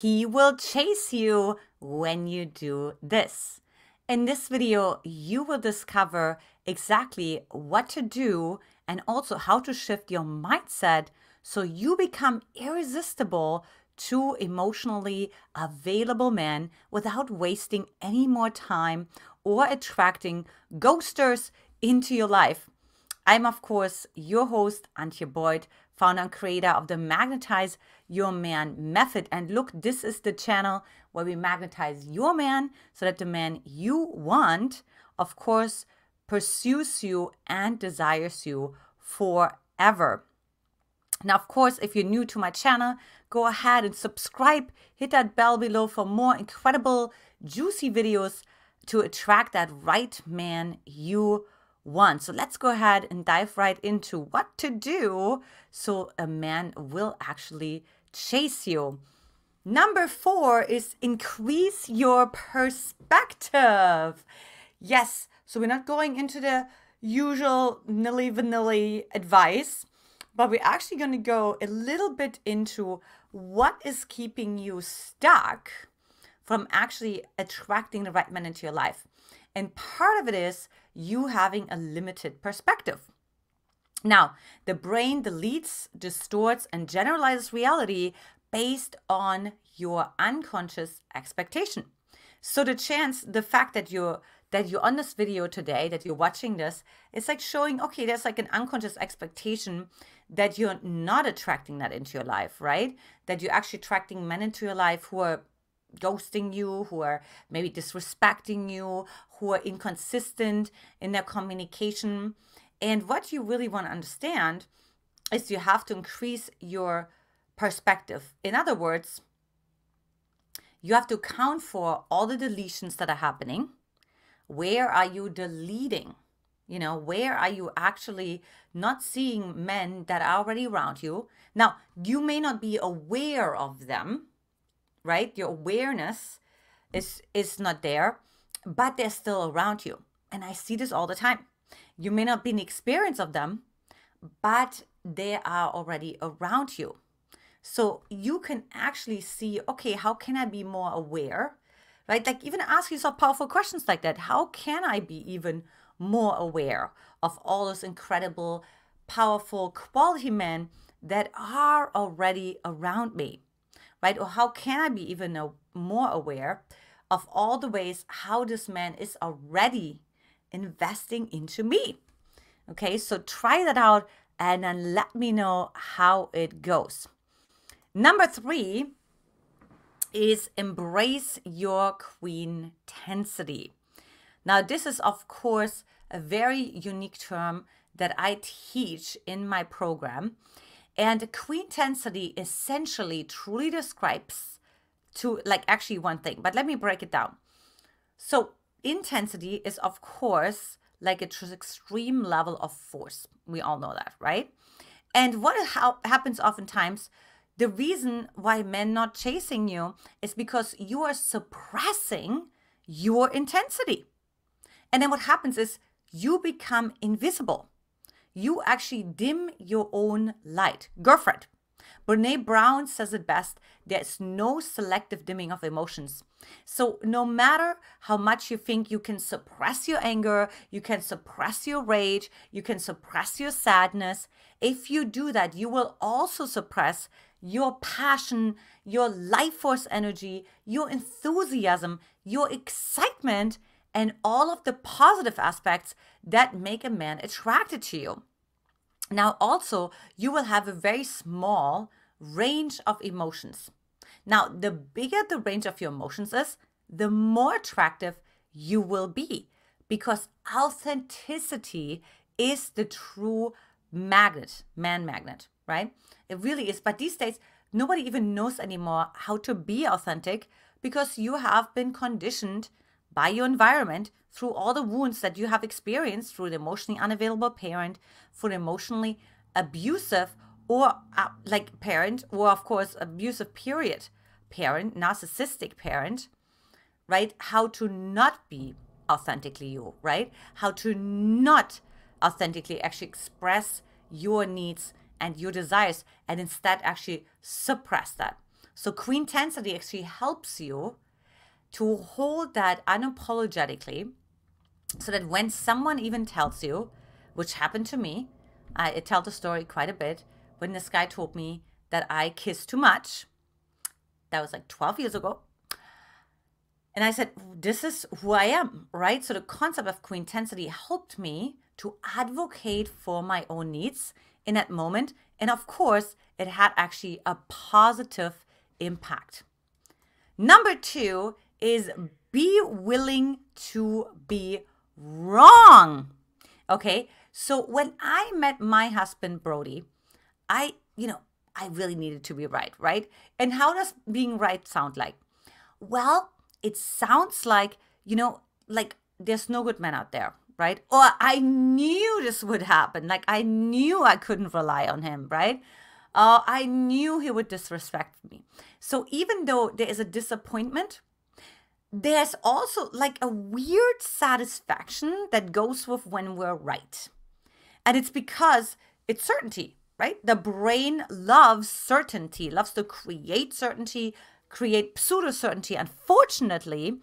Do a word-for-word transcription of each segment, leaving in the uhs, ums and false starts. He will chase you when you do this. In this video, you will discover exactly what to do and also how to shift your mindset so you become irresistible to emotionally available men without wasting any more time or attracting ghosters into your life. I'm, of course, your host, Antje Boyd, founder and creator of the Magnetize Your Man method. And look, this is the channel where we magnetize your man so that the man you want, of course, pursues you and desires you forever. Now, of course, if you're new to my channel, go ahead and subscribe. Hit that bell below for more incredible, juicy videos to attract that right man you want. So let's go ahead and dive right into what to do so a man will actually chase you. Number four is increase your perspective. Yes, so we're not going into the usual nilly vanilly advice, but we're actually going to go a little bit into what is keeping you stuck from actually attracting the right man into your life. And part of it is you having a limited perspective. Now, the brain deletes, distorts, and generalizes reality based on your unconscious expectation. So the chance, the fact that you're that you're on this video today, that you're watching this, it's like showing, okay, there's like an unconscious expectation that you're not attracting that into your life, right? That you're actually attracting men into your life who are ghosting you, who are maybe disrespecting you, who are inconsistent in their communication. And what you really want to understand is you have to increase your perspective. In other words, you have to account for all the deletions that are happening. Where are you deleting? You know, where are you actually not seeing men that are already around you? Now, you may not be aware of them, right? Your awareness is, is not there, but they're still around you. And I see this all the time. You may not be in experience of them, but they are already around you. So you can actually see, okay, how can I be more aware? Right? Like even ask yourself powerful questions like that. How can I be even more aware of all those incredible, powerful, quality men that are already around me, right? Or how can I be even more aware of all the ways how this man is already investing into me? Okay, so try that out and then let me know how it goes. Number three is embrace your queen intensity. Now, this is, of course, a very unique term that I teach in my program. And queen intensity essentially truly describes to like actually one thing, but let me break it down. So intensity is, of course, like an extreme level of force. We all know that, right? And what ha- happens oftentimes, the reason why men not chasing you is because you are suppressing your intensity. And then what happens is you become invisible. You actually dim your own light. Girlfriend. Brene Brown says it best. There's no selective dimming of emotions. So no matter how much you think you can suppress your anger, you can suppress your rage, you can suppress your sadness, if you do that, you will also suppress your passion, your life force energy, your enthusiasm, your excitement, and all of the positive aspects that make a man attracted to you. Now, also, you will have a very small range of emotions. Now, the bigger the range of your emotions is, the more attractive you will be, because authenticity is the true magnet, man magnet. Right? It really is. But these days, nobody even knows anymore how to be authentic because you have been conditioned by your environment through all the wounds that you have experienced through an emotionally unavailable parent, through an emotionally abusive or uh, like parent, or of course, abusive period parent, narcissistic parent, right? How to not be authentically you, right? How to not authentically actually express your needs and your desires, and instead actually suppress that. So Queen Tensity actually helps you to hold that unapologetically, so that when someone even tells you, which happened to me, I, I tell the story quite a bit, when this guy told me that I kiss too much, that was like twelve years ago. And I said, this is who I am, right? So the concept of Queen Tensity helped me to advocate for my own needs in that moment. And of course, it had actually a positive impact. Number two is be willing to be wrong. Okay, so when I met my husband, Brody, I, you know, I really needed to be right, right? And how does being right sound like? Well, it sounds like, you know, like there's no good man out there, right? Or I knew this would happen. Like I knew I couldn't rely on him, right? Uh, I knew he would disrespect me. So even though there is a disappointment, there's also like a weird satisfaction that goes with when we're right. And it's because it's certainty, right? The brain loves certainty, loves to create certainty, create pseudo certainty, unfortunately.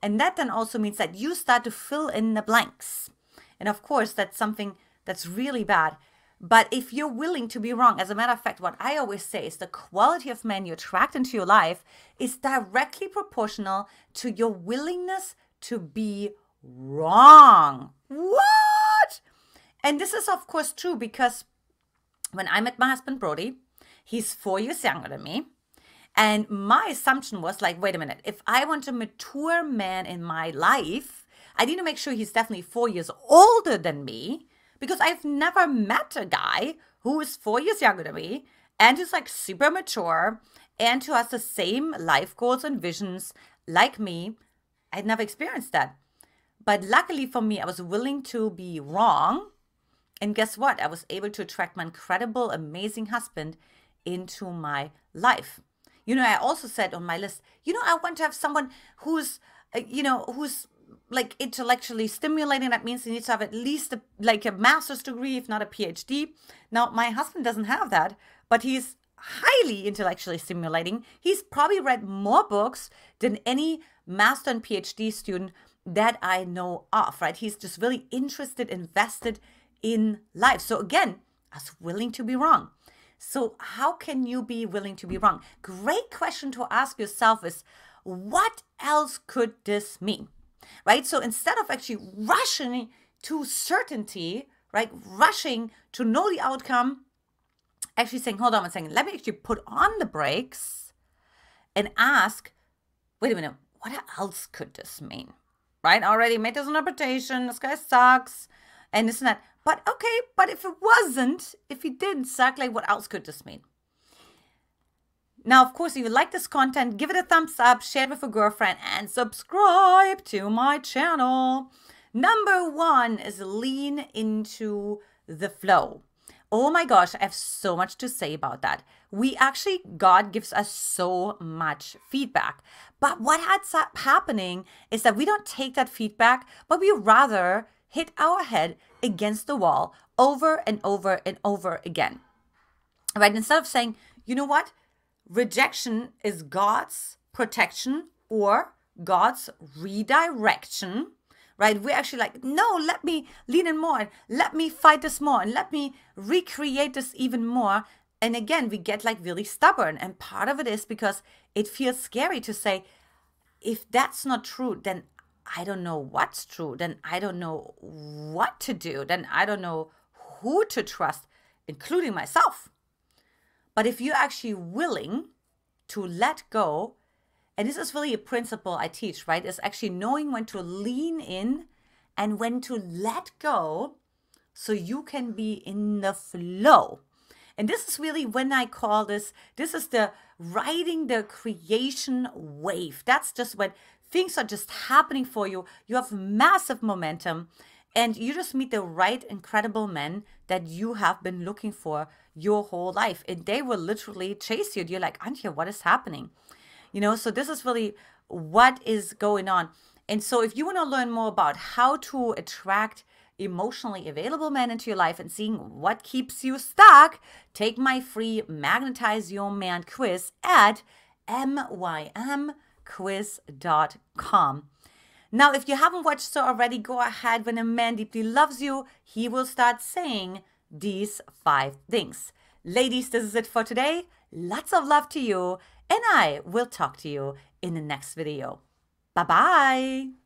And that then also means that you start to fill in the blanks. And of course, that's something that's really bad. But if you're willing to be wrong, as a matter of fact, what I always say is the quality of men you attract into your life is directly proportional to your willingness to be wrong. What? And this is, of course, true because when I met my husband, Brody, he's four years younger than me. And my assumption was like, wait a minute, if I want a mature man in my life, I need to make sure he's definitely four years older than me, because I've never met a guy who is four years younger than me and who's like super mature and who has the same life goals and visions like me. I'd never experienced that. But luckily for me, I was willing to be wrong. And guess what? I was able to attract my incredible, amazing husband into my life. You know, I also said on my list, you know, I want to have someone who's, uh, you know, who's like intellectually stimulating. That means they need to have at least a, like a master's degree, if not a P H D. Now, my husband doesn't have that, but he's highly intellectually stimulating. He's probably read more books than any master and P H D student that I know of, right? He's just really interested, invested in life. So again, I was willing to be wrong. So how can you be willing to be wrong? Great question to ask yourself is, what else could this mean, right? So instead of actually rushing to certainty, right, rushing to know the outcome, actually saying, hold on one second, let me actually put on the brakes and ask, wait a minute, what else could this mean, right? I already made this interpretation, this guy sucks, and this and that. But okay, but if it wasn't, if it didn't suck, like what else could this mean? Now, of course, if you like this content, give it a thumbs up, share it with a girlfriend, and subscribe to my channel. Number one is lean into the flow. Oh my gosh, I have so much to say about that. We actually, God gives us so much feedback. But what ends up happening is that we don't take that feedback, but we rather hit our head against the wall over and over and over again, right? Instead of saying, you know what? Rejection is God's protection or God's redirection, right? We're actually like, no, let me lean in more, and let me fight this more, and let me recreate this even more. And again, we get like really stubborn. And part of it is because it feels scary to say, if that's not true, then I don't know what's true, then I don't know what to do, then I don't know who to trust, including myself. But if you're actually willing to let go, and this is really a principle I teach, right? It's actually knowing when to lean in and when to let go so you can be in the flow. And this is really when I call this, this is the riding the creation wave. That's just when things are just happening for you. You have massive momentum and you just meet the right incredible men that you have been looking for your whole life. And they will literally chase you. You're like, Antje, what is happening? You know, so this is really what is going on. And so if you want to learn more about how to attract emotionally available men into your life and seeing what keeps you stuck, take my free Magnetize Your Man quiz at m y m quiz dot com. Now, if you haven't watched so already, go ahead. When a man deeply loves you, he will start saying these five things. Ladies, this is it for today. Lots of love to you, and I will talk to you in the next video. Bye-bye.